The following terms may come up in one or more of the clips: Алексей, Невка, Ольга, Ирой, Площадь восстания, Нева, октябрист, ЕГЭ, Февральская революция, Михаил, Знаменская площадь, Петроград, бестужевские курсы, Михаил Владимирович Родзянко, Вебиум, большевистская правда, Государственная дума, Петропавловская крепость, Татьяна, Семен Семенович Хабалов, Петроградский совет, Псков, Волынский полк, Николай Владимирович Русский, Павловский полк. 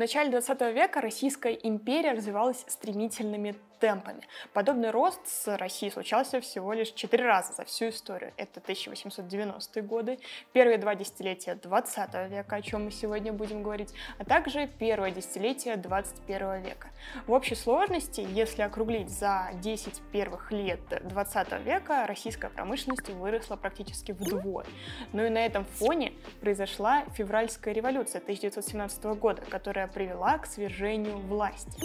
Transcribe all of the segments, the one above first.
В начале 20 века Российская империя развивалась стремительными темпами. Подобный рост с Россией случался всего лишь 4 раза за всю историю. Это 1890-е годы, первые 2 десятилетия 20 века, о чем мы сегодня будем говорить, а также первое десятилетие 21 века. В общей сложности, если округлить за 10 первых лет 20 века, российская промышленность выросла практически вдвое. Но и на этом фоне произошла Февральская революция 1917 года, которая привела к свержению власти.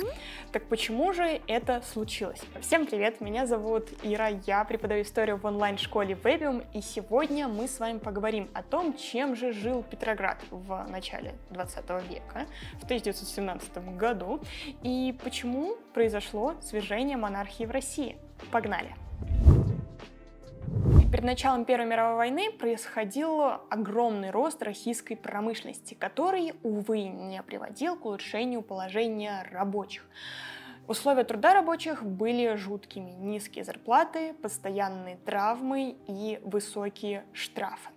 Так почему же это случилось? Всем привет, меня зовут Ира, я преподаю историю в онлайн-школе Вебиум, и сегодня мы с вами поговорим о том, чем же жил Петроград в начале 20 века, в 1917 году, и почему произошло свержение монархии в России. Погнали! Перед началом Первой мировой войны происходил огромный рост российской промышленности, который, увы, не приводил к улучшению положения рабочих. Условия труда рабочих были жуткими: низкие зарплаты, постоянные травмы и высокие штрафы.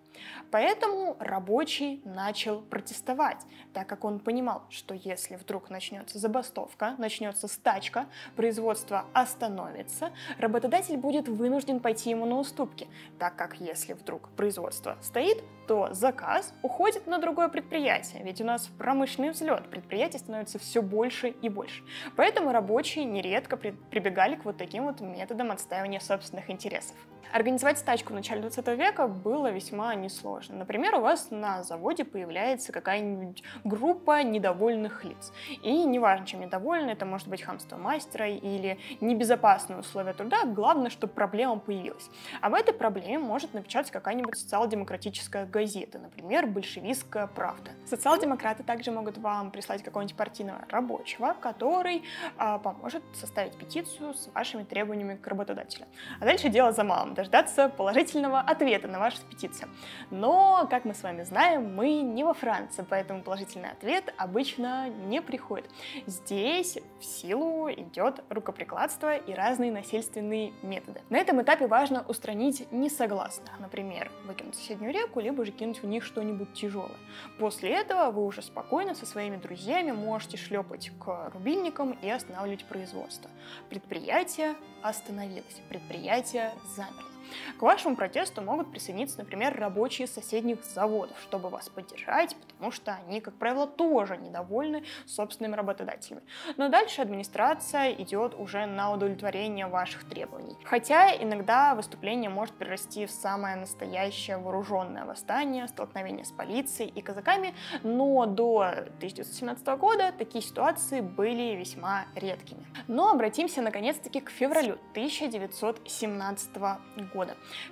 Поэтому рабочий начал протестовать, так как он понимал, что если вдруг начнется забастовка, начнется стачка, производство остановится, работодатель будет вынужден пойти ему на уступки, так как если вдруг производство стоит, то заказ уходит на другое предприятие, ведь у нас промышленный взлет, предприятий становится все больше и больше. Поэтому рабочие нередко прибегали к вот таким вот методам отстаивания собственных интересов. Организовать стачку в начале 20 века было весьма несложно. Например, у вас на заводе появляется какая-нибудь группа недовольных лиц. И неважно, чем недовольны, это может быть хамство мастера или небезопасные условия труда, главное, чтобы проблема появилась. Об этой проблеме может напечатать какая-нибудь социал-демократическая газета, например, «Большевистская правда». Социал-демократы также могут вам прислать какого-нибудь партийного рабочего, который поможет составить петицию с вашими требованиями к работодателю. А дальше дело за малым — дождаться положительного ответа на вашу петицию. Но, как мы с вами знаем, мы не во Франции, поэтому положительный ответ обычно не приходит. Здесь в силу идет рукоприкладство и разные насильственные методы. На этом этапе важно устранить несогласных, например, выкинуть в соседнюю реку, либо же кинуть в них что-нибудь тяжелое. После этого вы уже спокойно со своими друзьями можете шлепать к рубильникам и останавливать производство. Предприятие остановилось, предприятие замерло. К вашему протесту могут присоединиться, например, рабочие соседних заводов, чтобы вас поддержать, потому что они, как правило, тоже недовольны собственными работодателями. Но дальше администрация идет уже на удовлетворение ваших требований. Хотя иногда выступление может перерасти в самое настоящее вооруженное восстание, столкновение с полицией и казаками, но до 1917 года такие ситуации были весьма редкими. Но обратимся наконец-таки к февралю 1917 года.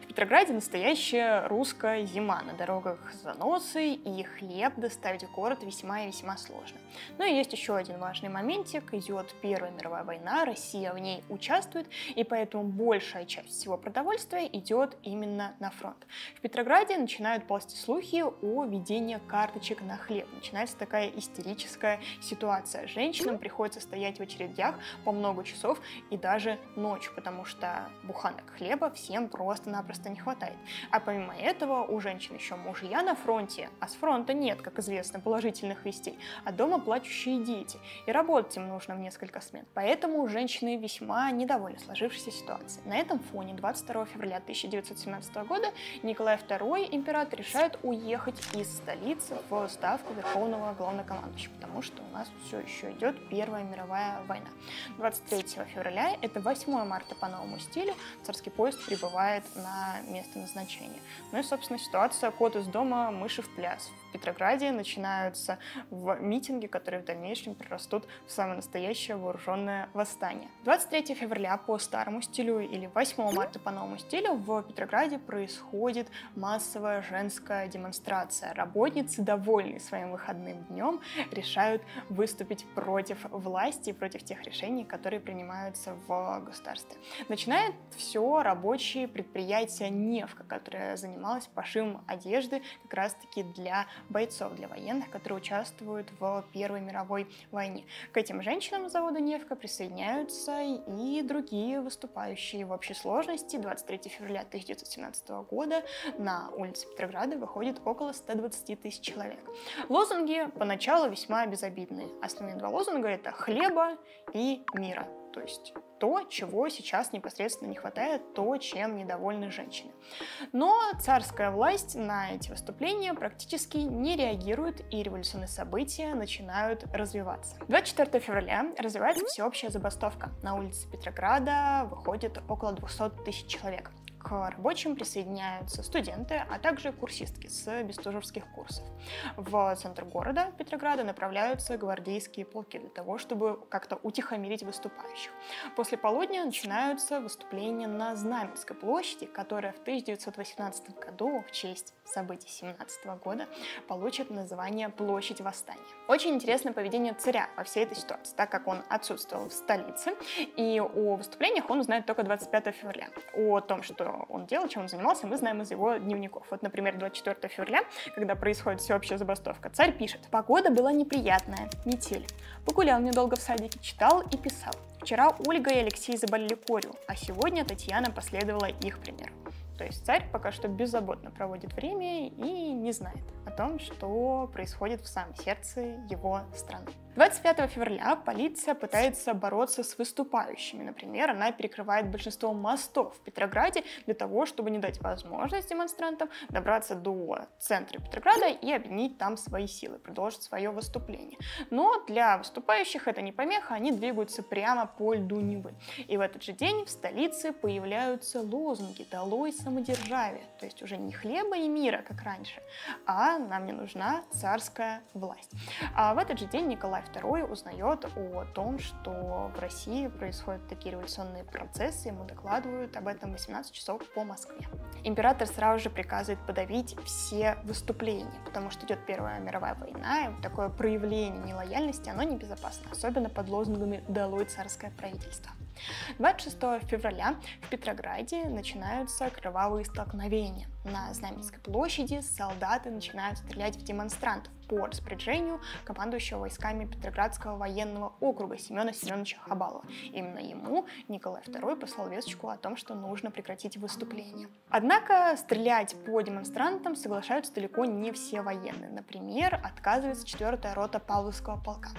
В Петрограде настоящая русская зима, на дорогах заносы, и хлеб доставить в город весьма и весьма сложно. Но есть еще один важный моментик: идет Первая мировая война, Россия в ней участвует, и поэтому большая часть всего продовольствия идет именно на фронт. В Петрограде начинают ползти слухи о введении карточек на хлеб, начинается такая истерическая ситуация. Женщинам приходится стоять в очередях по много часов и даже ночью, потому что буханок хлеба всем просто-напросто не хватает. А помимо этого у женщин еще мужья на фронте, а с фронта нет, как известно, положительных вестей, а дома плачущие дети, и работать им нужно в несколько смен. Поэтому женщины весьма недовольны сложившейся ситуацией. На этом фоне 22 февраля 1917 года Николай II, император, решает уехать из столицы в ставку Верховного главнокомандующего, потому что у нас все еще идет Первая мировая война. 23 февраля, это 8 марта по новому стилю, царский поезд прибывает на место назначения. Ну и, собственно, ситуация «кот из дома, мыши в пляс». В Петрограде начинаются митинги, которые в дальнейшем перерастут в самое настоящее вооруженное восстание. 23 февраля по старому стилю или 8 марта по новому стилю в Петрограде происходит массовая женская демонстрация. Работницы, довольные своим выходным днем, решают выступить против власти и против тех решений, которые принимаются в государстве. Начинает все рабочие и предприятие Невка, которое занималось пошивом одежды как раз-таки для бойцов, для военных, которые участвуют в Первой мировой войне. К этим женщинам завода Невка присоединяются и другие выступающие. В общей сложности 23 февраля 1917 года на улице Петрограда выходит около 120 тысяч человек. Лозунги поначалу весьма безобидные. Основные два лозунга — это «хлеба» и «мира». То есть то, чего сейчас непосредственно не хватает, то, чем недовольны женщины. Но царская власть на эти выступления практически не реагирует, и революционные события начинают развиваться. 24 февраля развивается всеобщая забастовка. На улице Петрограда выходит около 200 тысяч человек. К рабочим присоединяются студенты, а также курсистки с бестужевских курсов. В центр города Петрограда направляются гвардейские полки для того, чтобы как-то утихомирить выступающих. После полудня начинаются выступления на Знаменской площади, которая в 1918 году в честь событий 1917 года получит название «Площадь восстания». Очень интересное поведение царя во всей этой ситуации, так как он отсутствовал в столице, и о выступлениях он узнает только 25 февраля. О том, что он делал, чем он занимался, мы знаем из его дневников. Вот, например, 24 февраля, когда происходит всеобщая забастовка, царь пишет: «Погода была неприятная, метель. Погулял недолго в садике, читал и писал. Вчера Ольга и Алексей заболели корью, а сегодня Татьяна последовала их примеру». То есть царь пока что беззаботно проводит время и не знает о том, что происходит в самом сердце его страны. 25 февраля полиция пытается бороться с выступающими. Например, она перекрывает большинство мостов в Петрограде для того, чтобы не дать возможность демонстрантам добраться до центра Петрограда и объединить там свои силы, продолжить свое выступление. Но для выступающих это не помеха, они двигаются прямо по льду Невы. И в этот же день в столице появляются лозунги «Долой самодержавие», то есть уже не хлеба и мира, как раньше, а «Нам не нужна царская власть». А в этот же день Николай II узнает о том, что в России происходят такие революционные процессы, ему докладывают об этом 18 часов по Москве. Император сразу же приказывает подавить все выступления, потому что идет Первая мировая война, и вот такое проявление нелояльности, оно небезопасно, особенно под лозунгами «Долой царское правительство». 26 февраля в Петрограде начинаются кровавые столкновения. На Знаменской площади солдаты начинают стрелять в демонстрантов по распоряжению командующего войсками Петроградского военного округа Семена Семеновича Хабалова. Именно ему Николай II послал весточку о том, что нужно прекратить выступление. Однако стрелять по демонстрантам соглашаются далеко не все военные. Например, отказывается 4-я рота Павловского полка.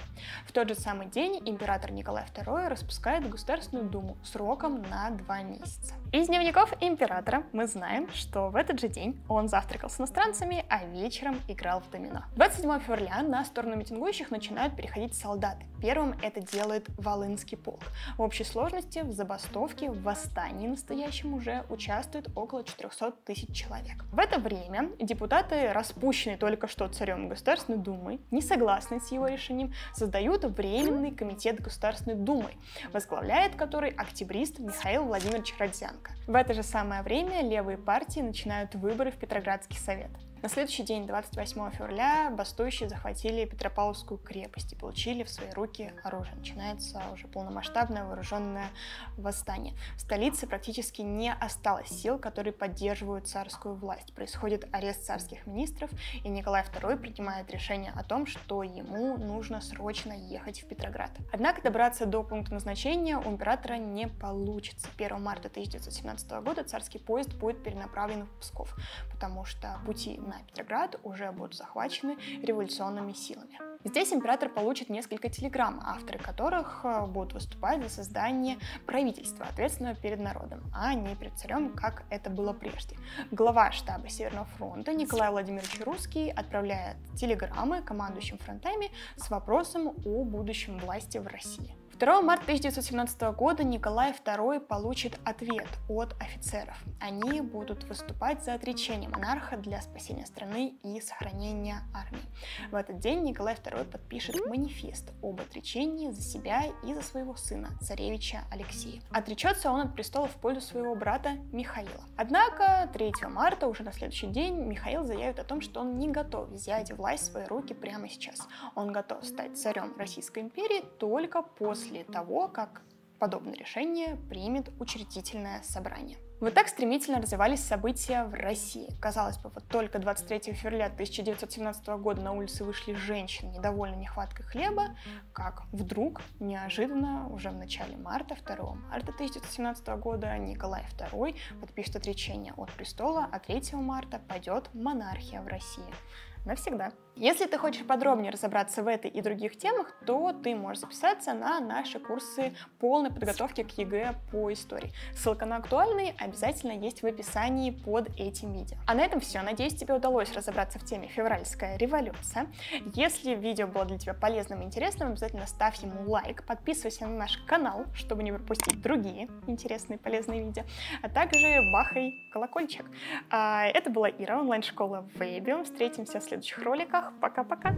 В тот же самый день император Николай II распускает Государственную думу сроком на 2 месяца. Из дневников императора мы знаем, что в этот же день он завтракал с иностранцами, а вечером играл в домино. 27 февраля на сторону митингующих начинают переходить солдаты. Первым это делает Волынский полк. В общей сложности в забастовке, в восстании настоящем уже участвует около 400 тысяч человек. В это время депутаты, распущенные только что царем Государственной думы, не согласны с его решением, создают Временный комитет Государственной думы, возглавляет который октябрист Михаил Владимирович Родзянко. В это же самое время левые партии начинают выборы в Петроградский совет. На следующий день, 28 февраля, бастующие захватили Петропавловскую крепость и получили в свои руки оружие. Начинается уже полномасштабное вооруженное восстание. В столице практически не осталось сил, которые поддерживают царскую власть. Происходит арест царских министров, и Николай II принимает решение о том, что ему нужно срочно ехать в Петроград. Однако добраться до пункта назначения у императора не получится. 1 марта 1917 года царский поезд будет перенаправлен в Псков, потому что пути на Петроград уже будут захвачены революционными силами. Здесь император получит несколько телеграмм, авторы которых будут выступать за создание правительства, ответственного перед народом, а не перед царем, как это было прежде. Глава штаба Северного фронта Николай Владимирович Русский отправляет телеграммы командующим фронтами с вопросом о будущем власти в России. 2 марта 1917 года Николай II получит ответ от офицеров. Они будут выступать за отречение монарха для спасения страны и сохранения армии. В этот день Николай II подпишет манифест об отречении за себя и за своего сына, царевича Алексея. Отречется он от престола в пользу своего брата Михаила. Однако 3 марта, уже на следующий день, Михаил заявит о том, что он не готов взять власть в свои руки прямо сейчас. Он готов стать царем Российской империи только после того, как подобное решение примет Учредительное собрание. Вот так стремительно развивались события в России. Казалось бы, вот только 23 февраля 1917 года на улицы вышли женщины, недовольны нехваткой хлеба, как вдруг, неожиданно, уже в начале марта, 2 марта 1917 года, Николай II подпишет отречение от престола, а 3 марта пойдет монархия в России. Навсегда. Если ты хочешь подробнее разобраться в этой и других темах, то ты можешь записаться на наши курсы полной подготовки к ЕГЭ по истории. Ссылка на актуальные обязательно есть в описании под этим видео. А на этом все. Надеюсь, тебе удалось разобраться в теме «Февральская революция». Если видео было для тебя полезным и интересным, обязательно ставь ему лайк, подписывайся на наш канал, чтобы не пропустить другие интересные и полезные видео, а также бахай колокольчик. Это была Ира, онлайн-школа Вебиум. Встретимся в следующих роликах. Пока-пока!